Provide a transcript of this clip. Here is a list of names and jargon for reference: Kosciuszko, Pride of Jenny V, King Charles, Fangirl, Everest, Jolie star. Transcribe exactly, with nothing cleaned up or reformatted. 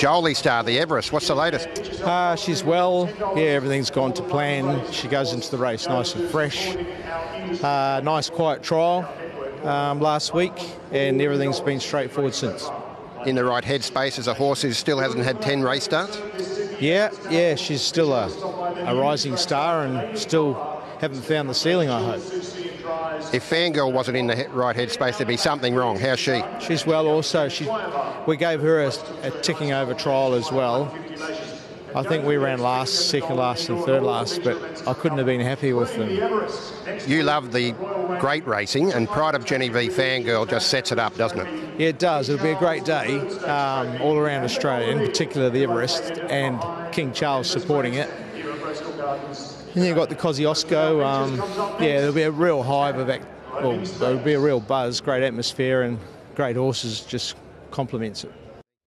Jolie Star, the Everest. What's the latest? Uh, she's well. Yeah, everything's gone to plan. She goes into the race nice and fresh. Uh, nice quiet trial um, last week, and everything's been straightforward since. In the right headspace as a horse who still hasn't had ten race starts? Yeah, yeah, she's still a, a rising star and still haven't found the ceiling, I hope. If Fangirl wasn't in the he right headspace, there'd be something wrong. How's she? She's well also. She, we gave her a, a ticking over trial as well. I think we ran last, second last and third last, but I couldn't have been happy with them. You love the great racing, and Pride of Jenny V Fangirl just sets it up, doesn't it? Yeah, it does. It'll be a great day um, all around Australia, in particular the Everest and King Charles supporting it. And then you've got the Kosciuszko. Um, yeah, there'll be a real hive of, act well, there'll be a real buzz, great atmosphere and great horses, just complements it.